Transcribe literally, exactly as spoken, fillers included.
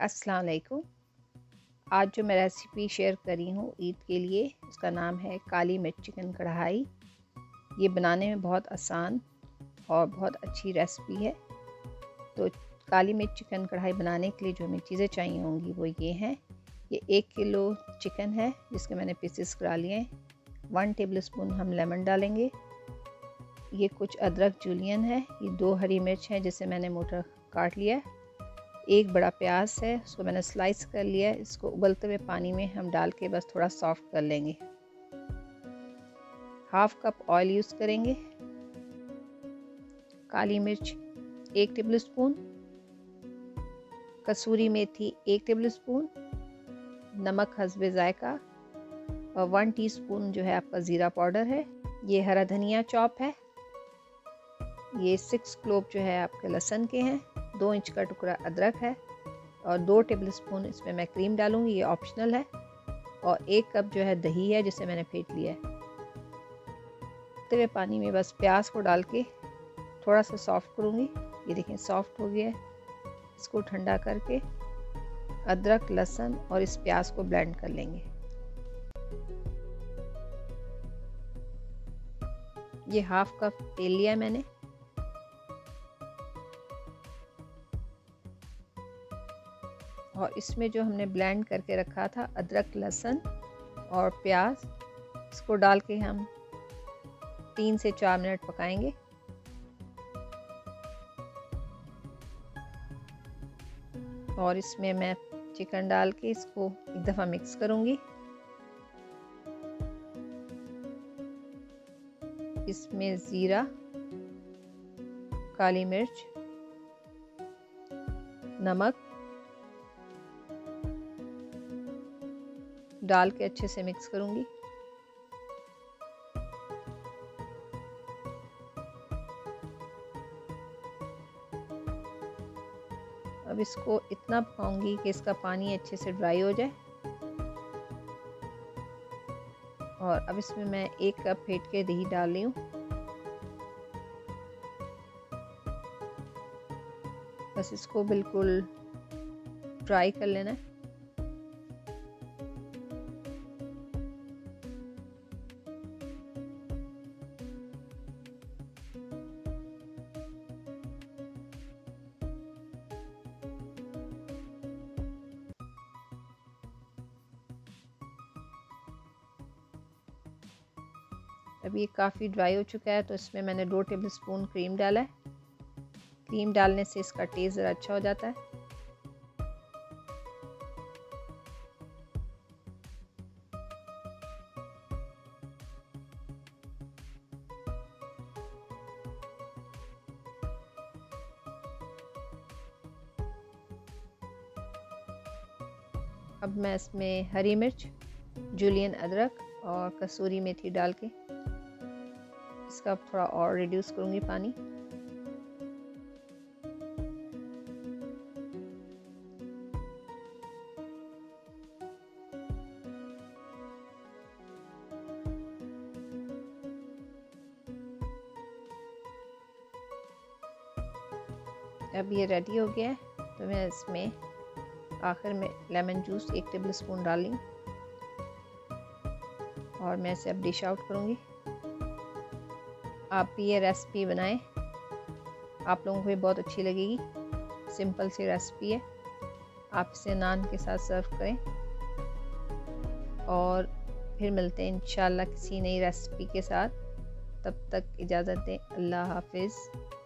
अस्सलाम वालेकुम। आज जो मैं रेसिपी शेयर करी हूँ ईद के लिए, उसका नाम है काली मिर्च चिकन कढ़ाई। ये बनाने में बहुत आसान और बहुत अच्छी रेसिपी है। तो काली मिर्च चिकन कढ़ाई बनाने के लिए जो हमें चीज़ें चाहिए होंगी वो ये हैं। ये एक किलो चिकन है जिसके मैंने पीसेस करा लिए हैं। वन टेबल स्पून हम लेमन डालेंगे। ये कुछ अदरक जूलियन है। ये दो हरी मिर्च हैं जिसे मैंने मोटा काट लिया। एक बड़ा प्याज है, उसको मैंने स्लाइस कर लिया है। इसको उबलते हुए पानी में हम डाल के बस थोड़ा सॉफ्ट कर लेंगे। हाफ कप ऑयल यूज़ करेंगे। काली मिर्च एक टेबलस्पून, कसूरी मेथी एक टेबलस्पून, नमक हस्बे जायका और वन टीस्पून जो है आपका ज़ीरा पाउडर है। ये हरा धनिया चॉप है। ये सिक्स क्लोब जो है आपके लहसुन के हैं। दो इंच का टुकड़ा अदरक है और दो टेबलस्पून इसमें मैं क्रीम डालूंगी, ये ऑप्शनल है। और एक कप जो है दही है जिसे मैंने फेंट लिया है। तवे पानी में बस प्याज को डाल के थोड़ा सा सॉफ्ट करूंगी। ये देखें सॉफ्ट हो गया है। इसको ठंडा करके अदरक, लहसुन और इस प्याज को ब्लेंड कर लेंगे। ये हाफ कप तेल लिया मैंने। और इसमें जो हमने ब्लेंड करके रखा था अदरक, लहसुन और प्याज, इसको डाल के हम तीन से चार मिनट पकाएंगे। और इसमें मैं चिकन डाल के इसको एक दफ़ा मिक्स करूंगी। इसमें ज़ीरा, काली मिर्च, नमक डाल के अच्छे से मिक्स करूंगी। अब इसको इतना पकाऊंगी कि इसका पानी अच्छे से ड्राई हो जाए। और अब इसमें मैं एक कप फेंट के दही डाल रही हूँ। बस इसको बिल्कुल ड्राई कर लेना है। अब ये काफ़ी ड्राई हो चुका है तो इसमें मैंने दो टेबलस्पून क्रीम डाला है। क्रीम डालने से इसका टेस्ट ज़रा अच्छा हो जाता है। अब मैं इसमें हरी मिर्च, जूलियन अदरक और कसूरी मेथी डाल के इसका थोड़ा और रिड्यूस करूंगी पानी। अब ये रेडी हो गया है तो मैं इसमें आखिर में लेमन जूस एक टेबलस्पून डाल लूं और मैं इसे अब डिश आउट करूंगी। आप भी ये रेसिपी बनाएं, आप लोगों को भी बहुत अच्छी लगेगी। सिंपल सी रेसिपी है। आप इसे नान के साथ सर्व करें। और फिर मिलते हैं इंशाल्लाह किसी नई रेसिपी के साथ। तब तक इजाज़त दें। अल्लाह हाफिज़।